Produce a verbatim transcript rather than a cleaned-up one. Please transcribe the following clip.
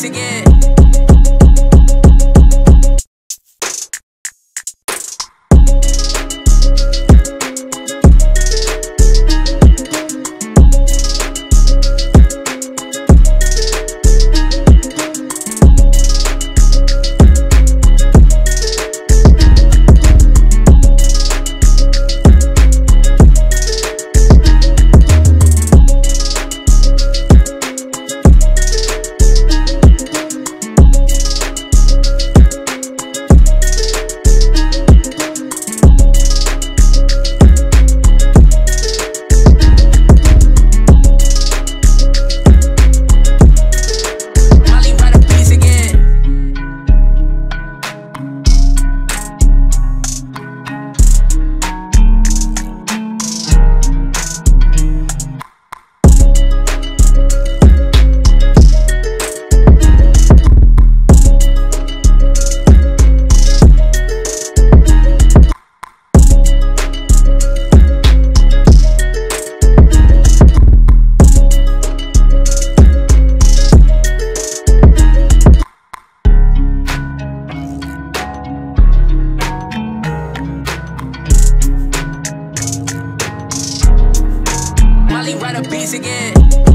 Thanks again. Run a piece again.